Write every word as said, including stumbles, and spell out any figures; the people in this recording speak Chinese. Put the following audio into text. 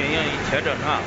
进行调整啊。